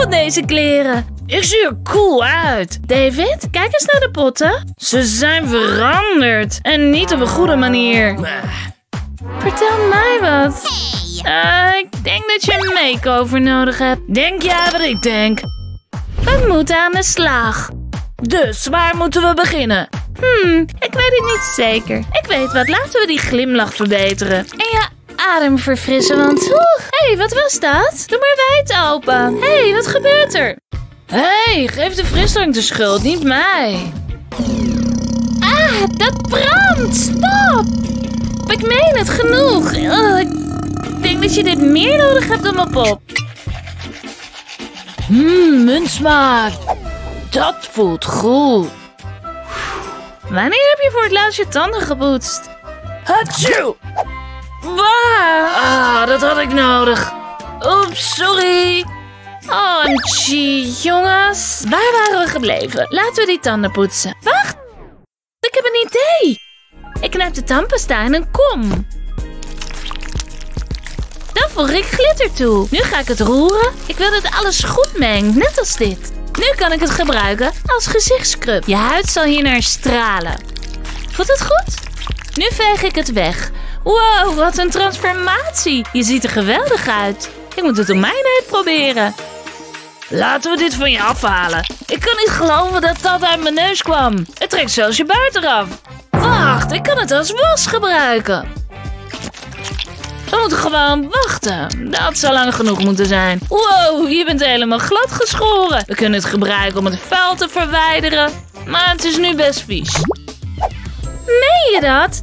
van deze kleren. Ik zie er cool uit. David, kijk eens naar de potten. Ze zijn veranderd. En niet op een goede manier. Vertel mij wat. Ik denk dat je een makeover nodig hebt. Denk jij wat ik denk? We moeten aan de slag. Dus waar moeten we beginnen? Ik weet het niet zeker. Ik weet wat, laten we die glimlach verbeteren. En ja, adem verfrissen, want... Hé, wat was dat? Doe maar wijd open. Hé, wat gebeurt er? Hé, geef de frisdrank de schuld, niet mij. Ah, dat brandt! Stop! Ik meen het, genoeg. Ik denk dat je dit meer nodig hebt dan mijn pop. Muntsmaak. Dat voelt goed. Wanneer heb je voor het laatst je tanden gepoetst? Hatsjoe! Waar? Ah, dat had ik nodig. Oeps, sorry. OMG, jongens. Waar waren we gebleven? Laten we die tanden poetsen. Wacht! Ik heb een idee. Ik knijp de tandpasta in een kom. Dan voeg ik glitter toe. Nu ga ik het roeren. Ik wil dat alles goed mengt, net als dit. Nu kan ik het gebruiken als gezichtscrub. Je huid zal hiernaar stralen. Voelt het goed? Nu veeg ik het weg. Wow, wat een transformatie. Je ziet er geweldig uit. Ik moet het op mijn huid proberen. Laten we dit van je afhalen. Ik kan niet geloven dat dat uit mijn neus kwam. Het trekt zelfs je baard eraf. Wacht, ik kan het als was gebruiken. We moeten gewoon wachten. Dat zal lang genoeg moeten zijn. Wow, je bent helemaal glad geschoren. We kunnen het gebruiken om het vuil te verwijderen. Maar het is nu best vies. Meen je dat?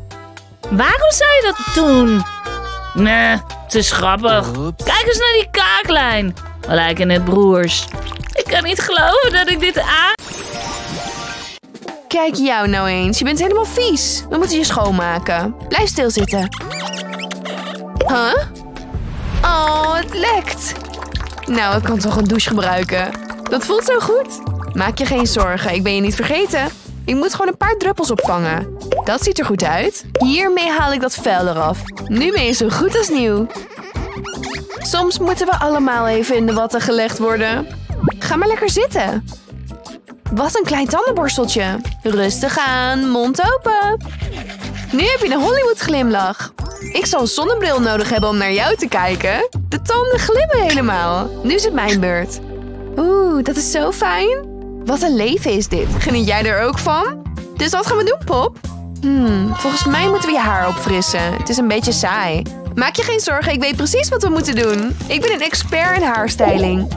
Waarom zou je dat doen? Nee, het is grappig. Kijk eens naar die kaaklijn. We lijken net broers. Ik kan niet geloven dat ik dit aan... Kijk jou nou eens. Je bent helemaal vies. We moeten je schoonmaken. Blijf stilzitten. Huh? Oh, het lekt. Nou, ik kan toch een douche gebruiken. Dat voelt zo goed. Maak je geen zorgen, ik ben je niet vergeten. Ik moet gewoon een paar druppels opvangen. Dat ziet er goed uit. Hiermee haal ik dat vuil eraf. Nu ben je zo goed als nieuw. Soms moeten we allemaal even in de watten gelegd worden. Ga maar lekker zitten. Wat een klein tandenborsteltje. Rustig aan, mond open. Nu heb je een Hollywood glimlach. Ik zal een zonnebril nodig hebben om naar jou te kijken. De tanden glimmen helemaal. Nu is het mijn beurt. Oeh, dat is zo fijn. Wat een leven is dit. Geniet jij er ook van? Dus wat gaan we doen, Pop? Volgens mij moeten we je haar opfrissen. Het is een beetje saai. Maak je geen zorgen, ik weet precies wat we moeten doen. Ik ben een expert in haarstyling.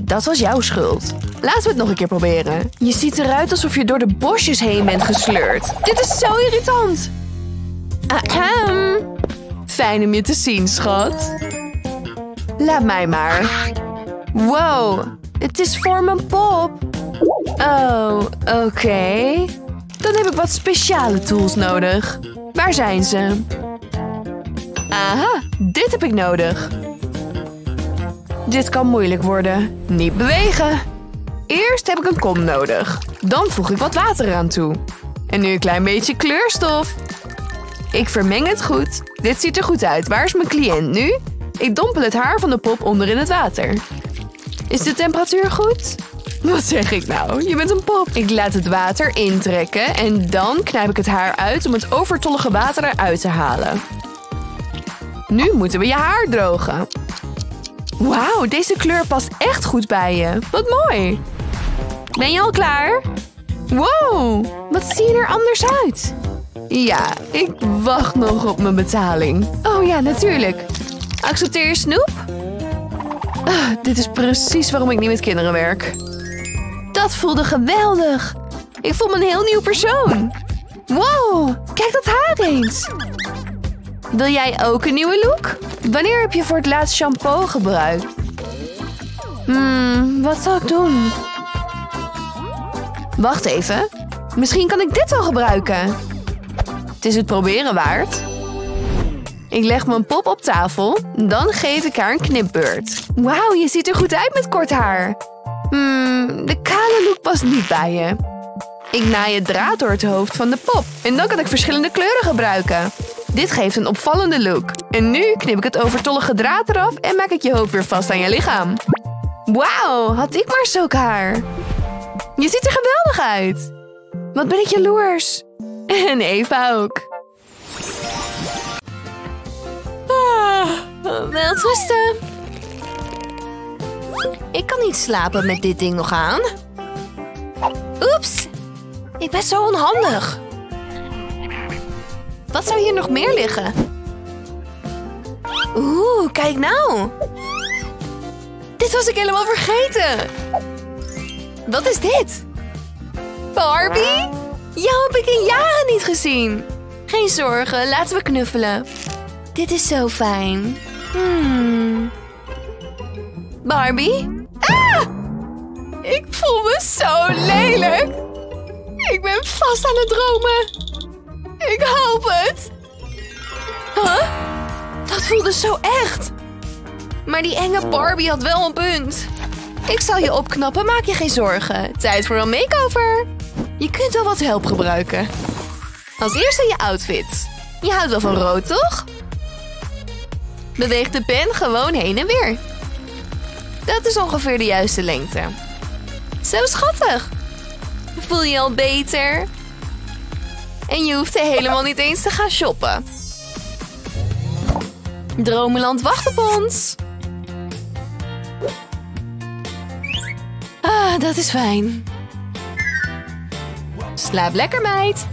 Dat was jouw schuld. Laten we het nog een keer proberen. Je ziet eruit alsof je door de bosjes heen bent gesleurd. Dit is zo irritant. Ahem. Fijn om je te zien, schat. Laat mij maar. Wow, het is voor mijn pop. Oh, oké. Dan heb ik wat speciale tools nodig. Waar zijn ze? Aha, dit heb ik nodig. Dit kan moeilijk worden. Niet bewegen. Eerst heb ik een kom nodig. Dan voeg ik wat water aan toe. En nu een klein beetje kleurstof. Ik vermeng het goed. Dit ziet er goed uit. Waar is mijn cliënt nu? Ik dompel het haar van de pop onder in het water. Is de temperatuur goed? Wat zeg ik nou? Je bent een pop. Ik laat het water intrekken en dan knijp ik het haar uit om het overtollige water eruit te halen. Nu moeten we je haar drogen. Wauw, deze kleur past echt goed bij je. Wat mooi. Ben je al klaar? Wow, wat zie je er anders uit? Ja, ik wacht nog op mijn betaling. Oh ja, natuurlijk. Accepteer je snoep? Dit is precies waarom ik niet met kinderen werk. Dat voelde geweldig. Ik voel me een heel nieuw persoon. Wow, kijk dat haar eens. Wil jij ook een nieuwe look? Wanneer heb je voor het laatst shampoo gebruikt? Wat zal ik doen? Wacht even. Misschien kan ik dit wel gebruiken. Het is het proberen waard. Ik leg mijn pop op tafel. Dan geef ik haar een knipbeurt. Wauw, je ziet er goed uit met kort haar. De kale look past niet bij je. Ik naai het draad door het hoofd van de pop. En dan kan ik verschillende kleuren gebruiken. Dit geeft een opvallende look. En nu knip ik het overtollige draad eraf en maak ik je hoofd weer vast aan je lichaam. Wauw, had ik maar zulk haar. Je ziet er geweldig uit. Wat ben ik jaloers. En Eva ook. Wel rusten. Ik kan niet slapen met dit ding nog aan. Oeps. Ik ben zo onhandig. Wat zou hier nog meer liggen? Oeh, kijk nou. Dit was ik helemaal vergeten. Wat is dit? Barbie? Jou heb ik in jaren niet gezien. Geen zorgen, laten we knuffelen. Dit is zo fijn. Barbie? Ah! Ik voel me zo lelijk. Ik ben vast aan het dromen. Ik hoop het. Huh? Dat voelde zo echt. Maar die enge Barbie had wel een punt. Ik zal je opknappen, maak je geen zorgen. Tijd voor een makeover. Je kunt wel wat help gebruiken. Als eerste je outfit. Je houdt wel van rood, toch? Beweeg de pen gewoon heen en weer. Dat is ongeveer de juiste lengte. Zo schattig. Voel je al beter? En je hoeft helemaal niet eens te gaan shoppen. Dromeland wacht op ons. Ah, dat is fijn. Slaap lekker, meid.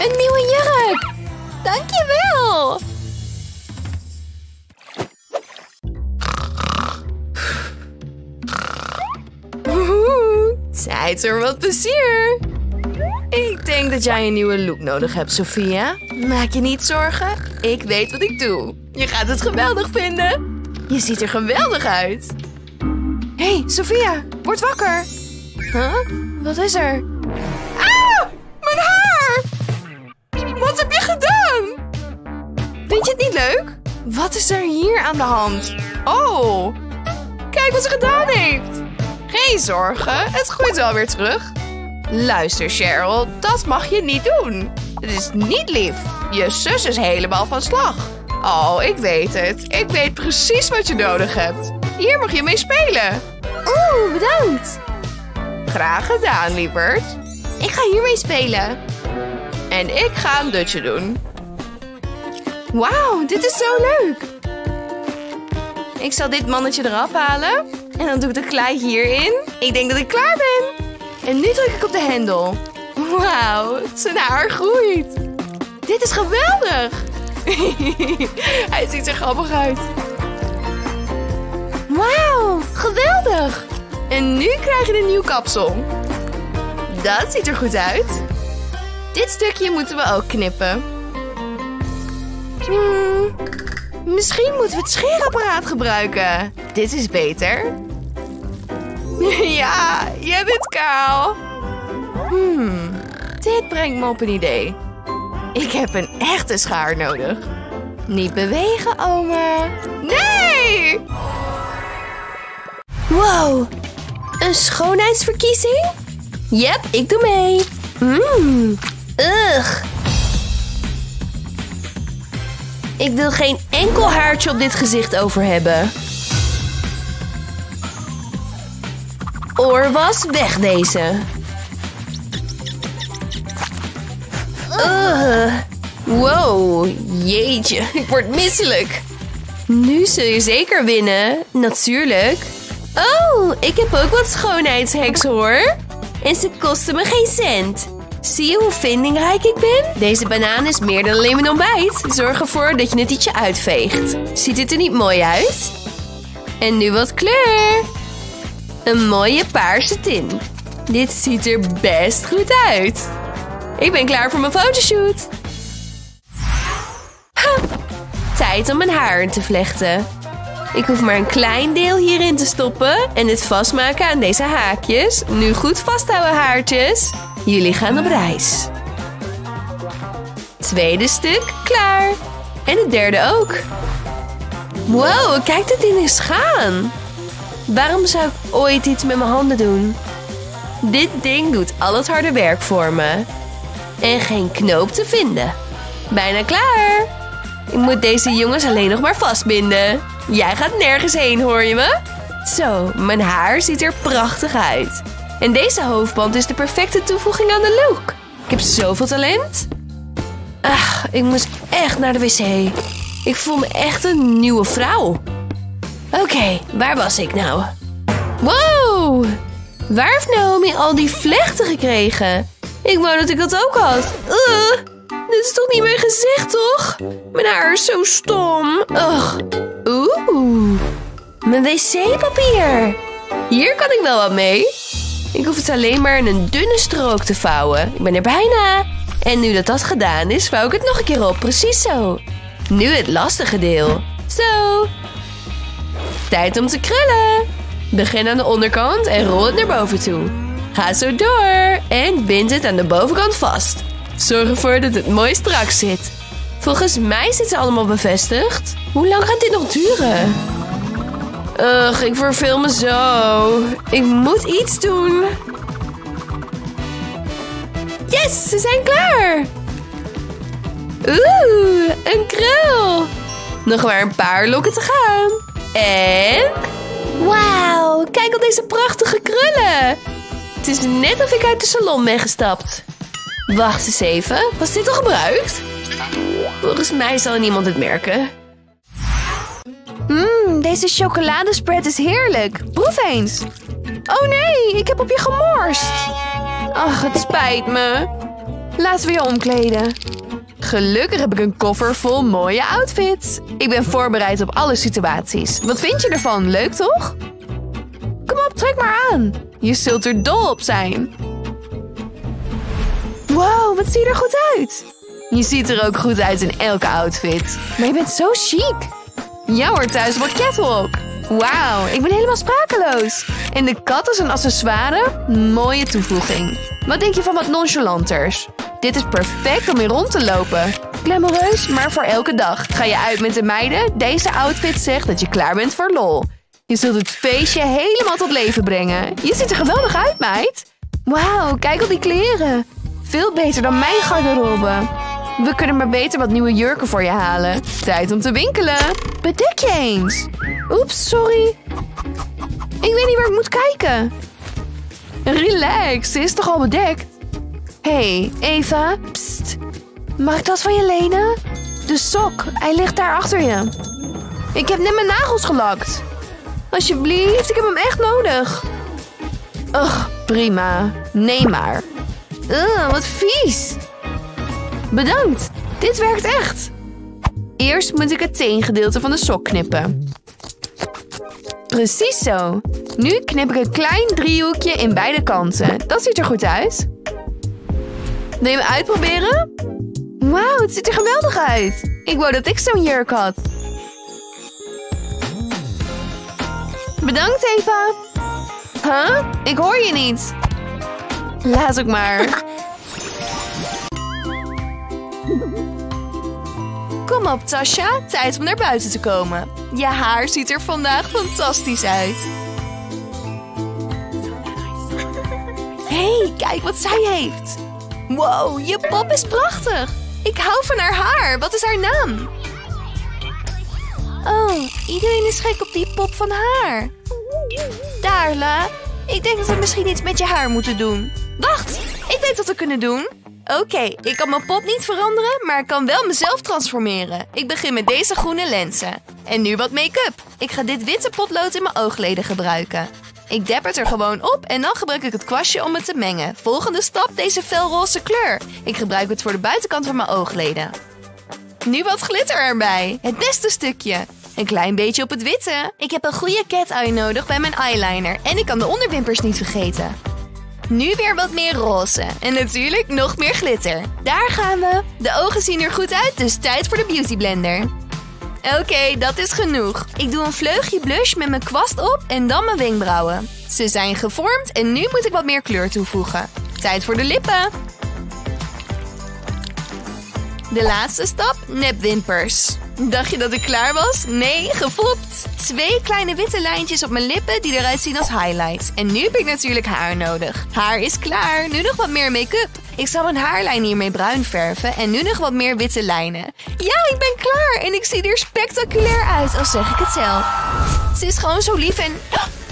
Een nieuwe jurk. Dankjewel. Tijd voor wat plezier. Ik denk dat jij een nieuwe look nodig hebt, Sophia. Maak je niet zorgen. Ik weet wat ik doe. Je gaat het geweldig vinden. Je ziet er geweldig uit. Hé, hey, Sophia, word wakker. Huh? Wat is er? Ah, mijn haar! Wat heb je gedaan? Vind je het niet leuk? Wat is er hier aan de hand? Oh, kijk wat ze gedaan heeft. Geen zorgen, het groeit wel weer terug. Luister, Cheryl, dat mag je niet doen. Het is niet lief. Je zus is helemaal van slag. Oh, ik weet het. Ik weet precies wat je nodig hebt. Hier mag je mee spelen. Oeh, bedankt. Graag gedaan, lieverd. Ik ga hiermee spelen. En ik ga een dutje doen. Wauw, dit is zo leuk. Ik zal dit mannetje eraf halen. En dan doe ik de klei hierin. Ik denk dat ik klaar ben. En nu druk ik op de hendel. Wauw, zijn haar groeit. Dit is geweldig. Hij ziet er grappig uit. Wauw, geweldig. En nu krijg je een nieuw kapsel. Dat ziet er goed uit. Dit stukje moeten we ook knippen. Misschien moeten we het scheerapparaat gebruiken. Dit is beter. Ja, jij bent kaal. Dit brengt me op een idee. Ik heb een echte schaar nodig. Niet bewegen, oma. Nee! Wow, een schoonheidsverkiezing? Yep, ik doe mee. Ugh. Ik wil geen enkel haartje op dit gezicht over hebben. Oorwas weg deze. Wow, jeetje, ik word misselijk. Nu zul je zeker winnen, natuurlijk. Oh, ik heb ook wat schoonheidshacks hoor. En ze kosten me geen cent. Zie je hoe vindingrijk ik ben? Deze banaan is meer dan alleen mijn ontbijt. Zorg ervoor dat je het ietsje uitveegt. Ziet het er niet mooi uit? En nu wat kleur. Een mooie paarse tint. Dit ziet er best goed uit. Ik ben klaar voor mijn fotoshoot. Ha! Tijd om mijn haar in te vlechten. Ik hoef maar een klein deel hierin te stoppen en het vastmaken aan deze haakjes. Nu goed vasthouden, haartjes. Jullie gaan op reis. Tweede stuk, klaar. En het derde ook. Wow, kijk dit ding eens gaan. Waarom zou ik ooit iets met mijn handen doen? Dit ding doet al het harde werk voor me. En geen knoop te vinden. Bijna klaar. Ik moet deze jongens alleen nog maar vastbinden. Jij gaat nergens heen, hoor je me? Zo, mijn haar ziet er prachtig uit. En deze hoofdband is de perfecte toevoeging aan de look. Ik heb zoveel talent. Ach, ik moest echt naar de wc. Ik voel me echt een nieuwe vrouw. Oké, waar was ik nou? Wow! Waar heeft Naomi al die vlechten gekregen? Ik wou dat ik dat ook had. Dit is toch niet mijn gezicht, toch? Mijn haar is zo stom. Ugh. Oeh. Mijn wc-papier. Hier kan ik wel wat mee. Ik hoef het alleen maar in een dunne strook te vouwen. Ik ben er bijna. En nu dat dat gedaan is, vouw ik het nog een keer op. Precies zo. Nu het lastige deel. Zo. Tijd om te krullen. Begin aan de onderkant en rol het naar boven toe. Ga zo door. En bind het aan de bovenkant vast. Zorg ervoor dat het mooi strak zit. Volgens mij zit ze allemaal bevestigd. Hoe lang gaat dit nog duren? Ugh, ik verveel me zo. Ik moet iets doen. Yes, ze zijn klaar. Oeh, een krul. Nog maar een paar lokken te gaan. En... wauw, kijk al deze prachtige krullen. Het is net of ik uit de salon ben gestapt. Wacht eens even, was dit al gebruikt? Volgens mij zal niemand het merken. Deze chocoladespread is heerlijk. Proef eens. Oh nee, ik heb op je gemorst. Ach, het spijt me. Laten we je omkleden. Gelukkig heb ik een koffer vol mooie outfits. Ik ben voorbereid op alle situaties. Wat vind je ervan? Leuk toch? Kom op, trek maar aan. Je zult er dol op zijn. Wow, wat zie je er goed uit. Je ziet er ook goed uit in elke outfit. Maar je bent zo chic. Jij hoort thuis wat catwalk. Wauw, ik ben helemaal sprakeloos. En de kat is een accessoire. Mooie toevoeging. Wat denk je van wat nonchalanters? Dit is perfect om in rond te lopen. Glamoureus, maar voor elke dag. Ga je uit met de meiden? Deze outfit zegt dat je klaar bent voor lol. Je zult het feestje helemaal tot leven brengen. Je ziet er geweldig uit, meid. Wauw, kijk al die kleren. Veel beter dan mijn garderobe. We kunnen maar beter wat nieuwe jurken voor je halen. Tijd om te winkelen. Bedek je eens. Oeps, sorry. Ik weet niet waar ik moet kijken. Relax, ze is toch al bedekt? Hé, Eva. Pst. Mag ik dat van je lenen? De sok, hij ligt daar achter je. Ik heb net mijn nagels gelakt. Alsjeblieft, ik heb hem echt nodig. Ugh, prima. Neem maar. Wat vies. Bedankt, dit werkt echt. Eerst moet ik het teengedeelte van de sok knippen. Precies zo. Nu knip ik een klein driehoekje in beide kanten. Dat ziet er goed uit. Wil je hem uitproberen? Wauw, het ziet er geweldig uit. Ik wou dat ik zo'n jurk had. Bedankt, Eva. Huh? Ik hoor je niet. Laat ook maar. Kom op, Tasha. Tijd om naar buiten te komen. Je haar ziet er vandaag fantastisch uit. Hé, kijk wat zij heeft. Wow, je pop is prachtig. Ik hou van haar haar. Wat is haar naam? Oh, iedereen is gek op die pop van haar. Darla, ik denk dat we misschien iets met je haar moeten doen. Wacht, ik weet wat we kunnen doen. Oké, ik kan mijn pop niet veranderen, maar ik kan wel mezelf transformeren. Ik begin met deze groene lenzen. En nu wat make-up. Ik ga dit witte potlood in mijn oogleden gebruiken. Ik dab het er gewoon op en dan gebruik ik het kwastje om het te mengen. Volgende stap, deze felroze kleur. Ik gebruik het voor de buitenkant van mijn oogleden. Nu wat glitter erbij. Het beste stukje. Een klein beetje op het witte. Ik heb een goede cat eye nodig bij mijn eyeliner. En ik kan de onderwimpers niet vergeten. Nu weer wat meer roze. En natuurlijk nog meer glitter. Daar gaan we. De ogen zien er goed uit, dus tijd voor de beauty blender. Oké, dat is genoeg. Ik doe een vleugje blush met mijn kwast op en dan mijn wenkbrauwen. Ze zijn gevormd en nu moet ik wat meer kleur toevoegen. Tijd voor de lippen. De laatste stap, nepwimpers. Dacht je dat ik klaar was? Nee, gefopt! 2 kleine witte lijntjes op mijn lippen die eruit zien als highlights. En nu heb ik natuurlijk haar nodig. Haar is klaar, nu nog wat meer make-up. Ik zal mijn haarlijn hiermee bruin verven en nu nog wat meer witte lijnen. Ja, ik ben klaar en ik zie er spectaculair uit, al zeg ik het zelf. Ze is gewoon zo lief en...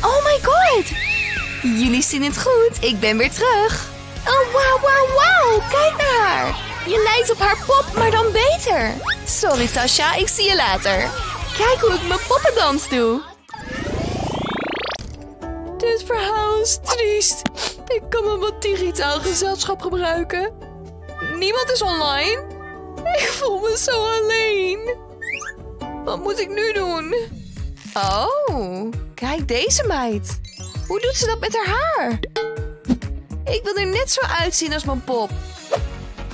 Oh my god! Jullie zien het goed, ik ben weer terug. Oh, wauw, wauw, wauw, kijk naar haar. Je lijkt op haar pop, maar dan beter. Sorry Tasha, ik zie je later. Kijk hoe ik mijn poppendans doe. Dit verhaal is triest. Ik kan wel wat digitaal gezelschap gebruiken. Niemand is online. Ik voel me zo alleen. Wat moet ik nu doen? Oh, kijk deze meid. Hoe doet ze dat met haar haar? Ik wil er net zo uitzien als mijn pop.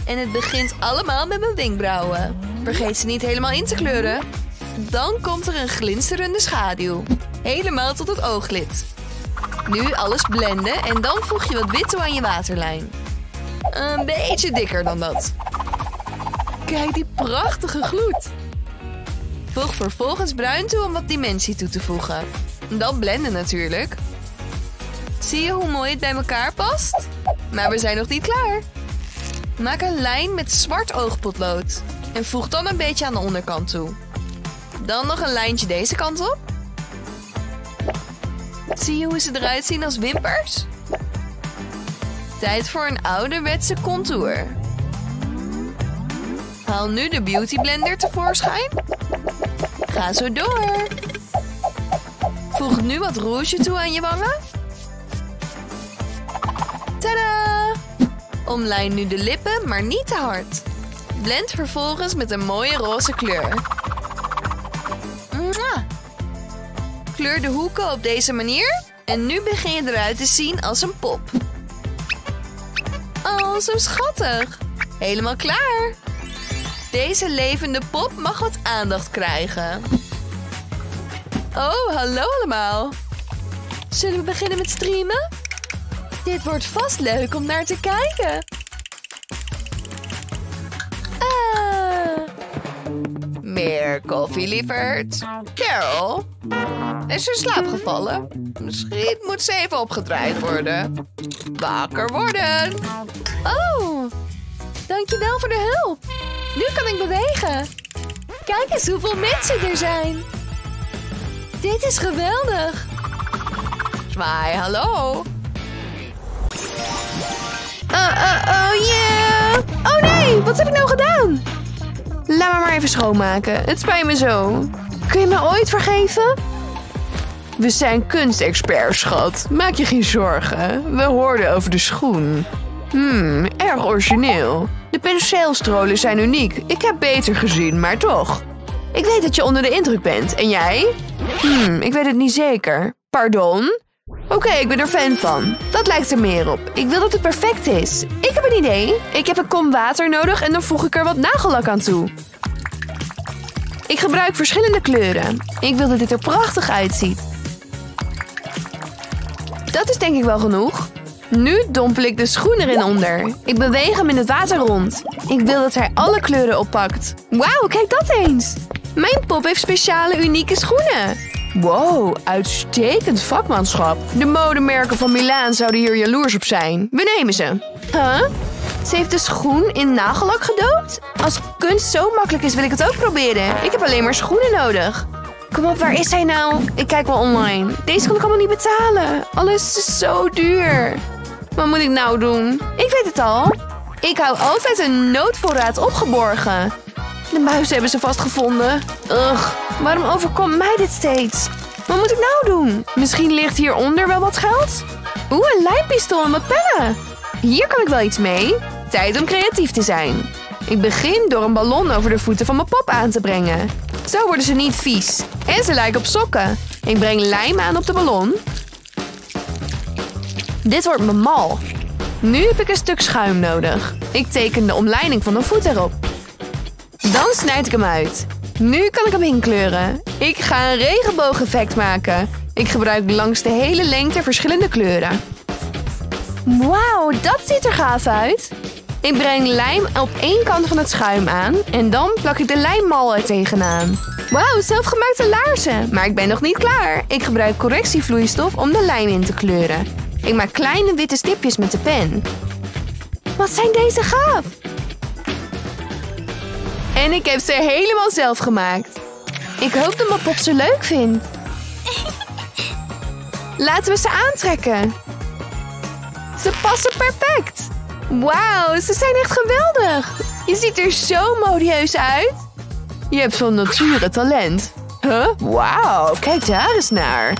En het begint allemaal met mijn wenkbrauwen. Vergeet ze niet helemaal in te kleuren. Dan komt er een glinsterende schaduw. Helemaal tot het ooglid. Nu alles blenden en dan voeg je wat wit toe aan je waterlijn. Een beetje dikker dan dat. Kijk die prachtige gloed. Voeg vervolgens bruin toe om wat dimensie toe te voegen. Dan blenden natuurlijk. Zie je hoe mooi het bij elkaar past? Maar we zijn nog niet klaar. Maak een lijn met zwart oogpotlood. En voeg dan een beetje aan de onderkant toe. Dan nog een lijntje deze kant op. Zie je hoe ze eruit zien als wimpers? Tijd voor een ouderwetse contour. Haal nu de Beauty Blender tevoorschijn. Ga zo door. Voeg nu wat rouge toe aan je wangen. Tadaa! Omlijn nu de lippen, maar niet te hard. Blend vervolgens met een mooie roze kleur. Kleur de hoeken op deze manier. En nu begin je eruit te zien als een pop. Oh, zo schattig. Helemaal klaar. Deze levende pop mag wat aandacht krijgen. Oh, hallo allemaal. Zullen we beginnen met streamen? Dit wordt vast leuk om naar te kijken. Meer koffie, lieverd. Carol, is ze in slaap gevallen? Misschien moet ze even opgedraaid worden. Wakker worden. Oh, dankjewel voor de hulp. Nu kan ik bewegen. Kijk eens hoeveel mensen er zijn. Dit is geweldig. Zwaai, hallo. Yeah. Oh nee, wat heb ik nou gedaan? Laat me maar even schoonmaken. Het spijt me zo. Kun je me ooit vergeven? We zijn kunstexperts, schat. Maak je geen zorgen. We hoorden over de schoen. Erg origineel. De penseelstrolen zijn uniek. Ik heb beter gezien, maar toch. Ik weet dat je onder de indruk bent. En jij? Ik weet het niet zeker. Pardon? Oké, ik ben er fan van. Dat lijkt er meer op. Ik wil dat het perfect is. Ik heb een idee. Ik heb een kom water nodig en dan voeg ik er wat nagellak aan toe. Ik gebruik verschillende kleuren. Ik wil dat dit er prachtig uitziet. Dat is denk ik wel genoeg. Nu dompel ik de schoen erin onder. Ik beweeg hem in het water rond. Ik wil dat hij alle kleuren oppakt. Wauw, kijk dat eens. Mijn pop heeft speciale, unieke schoenen. Wow, uitstekend vakmanschap. De modemerken van Milaan zouden hier jaloers op zijn. We nemen ze. Huh? Ze heeft de schoen in nagellak gedoopt? Als kunst zo makkelijk is, wil ik het ook proberen. Ik heb alleen maar schoenen nodig. Kom op, waar is hij nou? Ik kijk wel online. Deze kan ik allemaal niet betalen. Alles is zo duur. Wat moet ik nou doen? Ik weet het al. Ik hou altijd een noodvoorraad opgeborgen. De muizen hebben ze vastgevonden. Ugh, waarom overkomt mij dit steeds? Wat moet ik nou doen? Misschien ligt hieronder wel wat geld? Oeh, een lijppistool en wat pennen. Hier kan ik wel iets mee. Tijd om creatief te zijn. Ik begin door een ballon over de voeten van mijn pop aan te brengen. Zo worden ze niet vies. En ze lijken op sokken. Ik breng lijm aan op de ballon. Dit wordt me mal. Nu heb ik een stuk schuim nodig. Ik teken de omleiding van mijn voet erop. Dan snijd ik hem uit. Nu kan ik hem inkleuren. Ik ga een regenboogeffect maken. Ik gebruik langs de hele lengte verschillende kleuren. Wauw, dat ziet er gaaf uit. Ik breng lijm op één kant van het schuim aan. En dan plak ik de lijmmal er tegenaan. Wauw, zelfgemaakte laarzen. Maar ik ben nog niet klaar. Ik gebruik correctievloeistof om de lijm in te kleuren. Ik maak kleine witte stipjes met de pen. Wat zijn deze gaaf! En ik heb ze helemaal zelf gemaakt. Ik hoop dat mijn pop ze leuk vindt. Laten we ze aantrekken. Ze passen perfect. Wauw, ze zijn echt geweldig. Je ziet er zo modieus uit. Je hebt van nature talent. Huh? Wauw, kijk daar eens naar.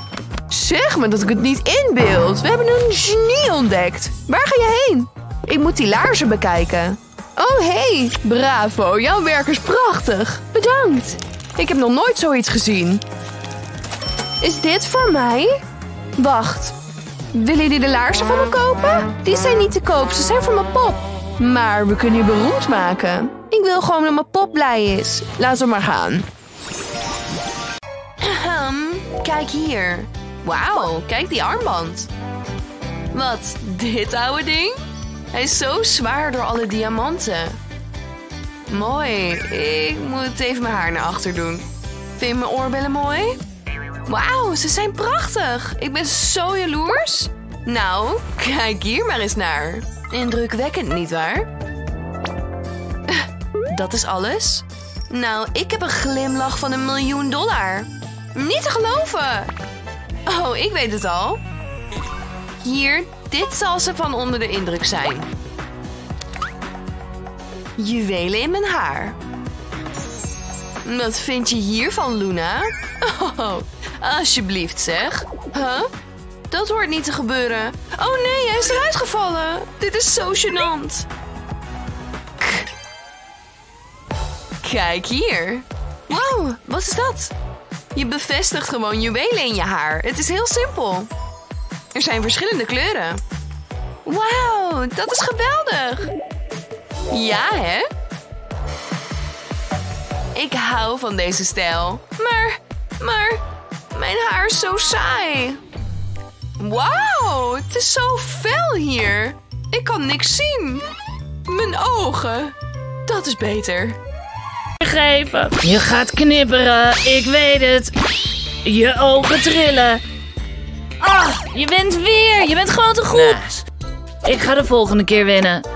Zeg me dat ik het niet inbeeld. We hebben een genie ontdekt. Waar ga je heen? Ik moet die laarzen bekijken. Oh, hey. Bravo, jouw werk is prachtig. Bedankt. Ik heb nog nooit zoiets gezien. Is dit voor mij? Wacht. Willen jullie de laarzen van me kopen? Die zijn niet te koop, ze zijn voor mijn pop. Maar we kunnen je beroemd maken. Ik wil gewoon dat mijn pop blij is. Laten we maar gaan. Kijk hier. Wauw, kijk die armband. Wat, dit oude ding? Hij is zo zwaar door alle diamanten. Mooi, ik moet even mijn haar naar achter doen. Vind je mijn oorbellen mooi? Wauw, ze zijn prachtig. Ik ben zo jaloers. Nou, kijk hier maar eens naar. Indrukwekkend, nietwaar? Dat is alles? Nou, ik heb een glimlach van $1 miljoen. Niet te geloven! Oh, ik weet het al. Hier, dit zal ze van onder de indruk zijn. Juwelen in mijn haar. Wat vind je hiervan, Luna? Oh, alsjeblieft zeg. Huh? Dat hoort niet te gebeuren. Oh nee, hij is eruit gevallen. Dit is zo gênant. Kijk hier. Wow, wat is dat? Je bevestigt gewoon juwelen in je haar. Het is heel simpel. Er zijn verschillende kleuren. Wauw, dat is geweldig. Ja, hè? Ik hou van deze stijl. Maar, mijn haar is zo saai. Wauw, het is zo fel hier. Ik kan niks zien. Mijn ogen. Dat is beter. Geven. Je gaat knipperen, ik weet het. Je ogen trillen. Ah, je wint weer, je bent gewoon te goed. Nah, ik ga de volgende keer winnen.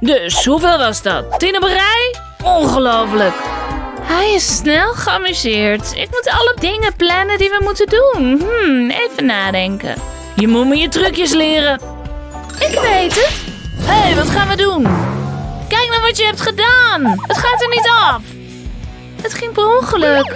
Dus, hoeveel was dat? 10 op een rij? Ongelooflijk. Hij is snel geamuseerd. Ik moet alle dingen plannen die we moeten doen. Even nadenken. Je moet me je trucjes leren. Ik weet het. Hé, hey, wat gaan we doen? Kijk nou wat je hebt gedaan. Het gaat er niet af. Het ging per ongeluk.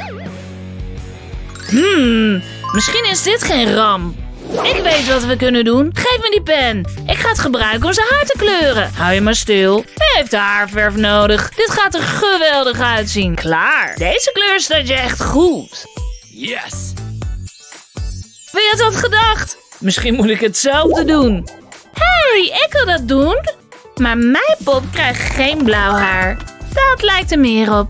Misschien is dit geen ramp. Ik weet wat we kunnen doen. Geef me die pen. Ik ga het gebruiken om zijn haar te kleuren. Hou je maar stil. Hij heeft haarverf nodig. Dit gaat er geweldig uitzien. Klaar. Deze kleur staat je echt goed. Yes. Wie had dat gedacht? Misschien moet ik hetzelfde doen. Harry, ik wil dat doen. Maar mijn pop krijgt geen blauw haar. Dat lijkt er meer op.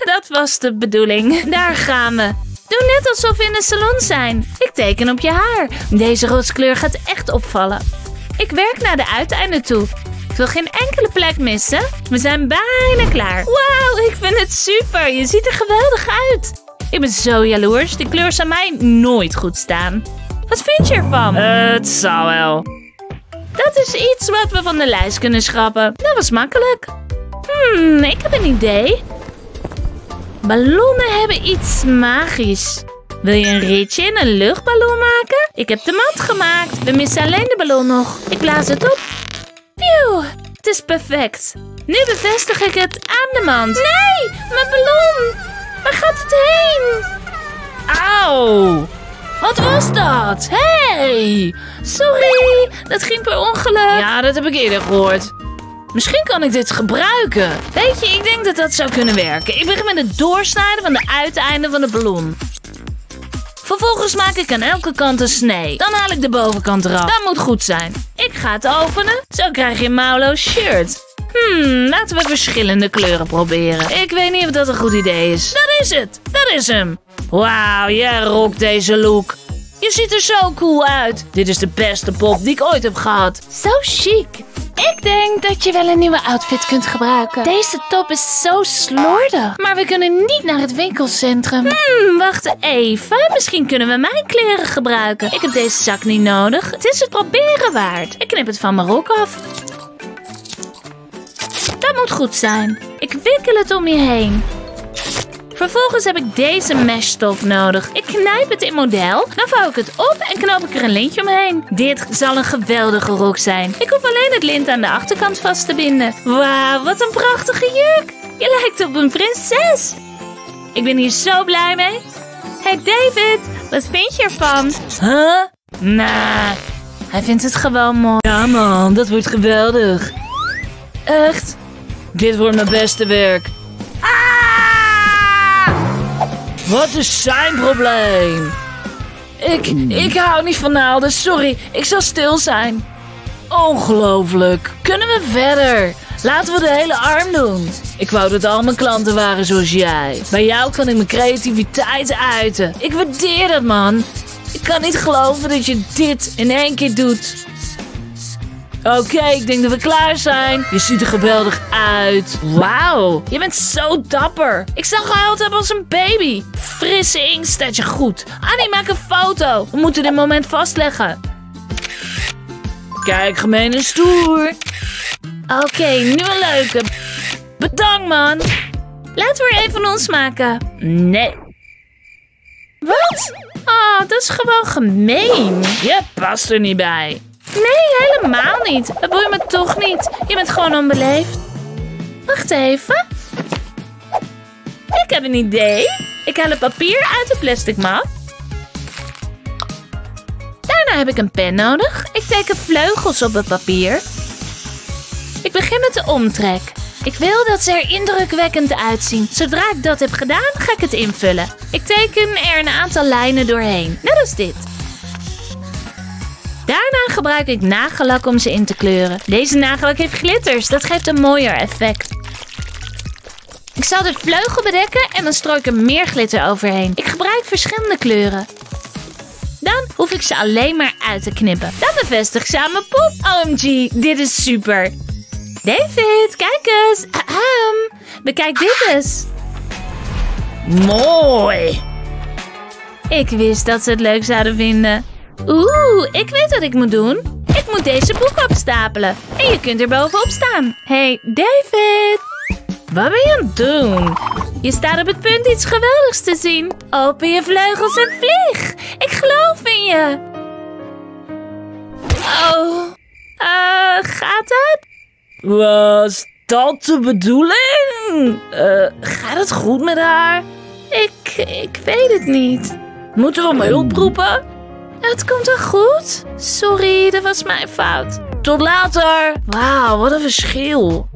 Dat was de bedoeling. Daar gaan we. Doe net alsof we in de salon zijn. Ik teken op je haar. Deze rotskleur gaat echt opvallen. Ik werk naar de uiteinden toe. Ik wil geen enkele plek missen. We zijn bijna klaar. Wauw, ik vind het super. Je ziet er geweldig uit. Ik ben zo jaloers. Die kleur zal mij nooit goed staan. Wat vind je ervan? Het zal wel. Dat is iets wat we van de lijst kunnen schrappen. Dat was makkelijk. Ik heb een idee. Ballonnen hebben iets magisch. Wil je een ritje in een luchtballon maken? Ik heb de mat gemaakt. We missen alleen de ballon nog. Ik blaas het op. Pjoe, het is perfect. Nu bevestig ik het aan de mand. Nee, mijn ballon. Waar gaat het heen? Auw. Wat was dat? Hey! Sorry, dat ging per ongeluk. Ja, dat heb ik eerder gehoord. Misschien kan ik dit gebruiken. Weet je, ik denk dat dat zou kunnen werken. Ik begin met het doorsnijden van de uiteinden van de ballon. Vervolgens maak ik aan elke kant een snee. Dan haal ik de bovenkant eraf. Dat moet goed zijn. Ik ga het openen. Zo krijg je Maulo's shirt. Laten we verschillende kleuren proberen. Ik weet niet of dat een goed idee is. Dat is het. Dat is hem. Wauw, jij rokt deze look. Je ziet er zo cool uit. Dit is de beste pop die ik ooit heb gehad. Zo chic. Ik denk dat je wel een nieuwe outfit kunt gebruiken. Deze top is zo slordig. Maar we kunnen niet naar het winkelcentrum. Wacht even. Misschien kunnen we mijn kleren gebruiken. Ik heb deze zak niet nodig. Het is het proberen waard. Ik knip het van mijn rok af. Dat moet goed zijn. Ik wikkel het om je heen. Vervolgens heb ik deze meshstof nodig. Ik knijp het in model, dan vouw ik het op en knoop ik er een lintje omheen. Dit zal een geweldige rok zijn. Ik hoef alleen het lint aan de achterkant vast te binden. Wauw, wat een prachtige jurk. Je lijkt op een prinses. Ik ben hier zo blij mee. Hey David, wat vind je ervan? Huh? Nah, hij vindt het gewoon mooi. Ja man, dat wordt geweldig. Echt? Dit wordt mijn beste werk. Wat is zijn probleem? Ik hou niet van naalden. Sorry, ik zal stil zijn. Ongelooflijk. Kunnen we verder? Laten we de hele arm doen. Ik wou dat al mijn klanten waren zoals jij. Bij jou kan ik mijn creativiteit uiten. Ik waardeer dat, man. Ik kan niet geloven dat je dit in één keer doet. Oké, ik denk dat we klaar zijn. Je ziet er geweldig uit. Wauw, je bent zo dapper. Ik zal gehuild hebben als een baby. Frisse inkt staat je goed. Annie, maak een foto. We moeten dit moment vastleggen. Kijk, gemeen en stoer. Oké, nu een leuke. Bedankt, man. Laten we er een van ons maken. Nee. Wat? Oh, dat is gewoon gemeen. Je past er niet bij. Nee, helemaal niet. Het boeit me toch niet. Je bent gewoon onbeleefd. Wacht even. Ik heb een idee. Ik haal het papier uit de plastic map. Daarna heb ik een pen nodig. Ik teken vleugels op het papier. Ik begin met de omtrek. Ik wil dat ze er indrukwekkend uitzien. Zodra ik dat heb gedaan, ga ik het invullen. Ik teken er een aantal lijnen doorheen. Net als dit. Daarna gebruik ik nagellak om ze in te kleuren. Deze nagellak heeft glitters, dat geeft een mooier effect. Ik zal de vleugel bedekken en dan strooi ik er meer glitter overheen. Ik gebruik verschillende kleuren. Dan hoef ik ze alleen maar uit te knippen. Dan bevestig ik ze aan mijn pop. OMG, dit is super. David, kijk eens. Bekijk dit eens. Mooi. Ik wist dat ze het leuk zouden vinden. Oeh, ik weet wat ik moet doen. Ik moet deze boeken opstapelen. En je kunt er bovenop staan. Hey, David. Wat ben je aan het doen? Je staat op het punt iets geweldigs te zien. Open je vleugels en vlieg. Ik geloof in je. Oh, gaat het? Was dat de bedoeling? Gaat het goed met haar? Ik weet het niet. Moeten we om hulp roepen? Het komt wel goed. Sorry, dat was mijn fout. Tot later. Wauw, wat een verschil.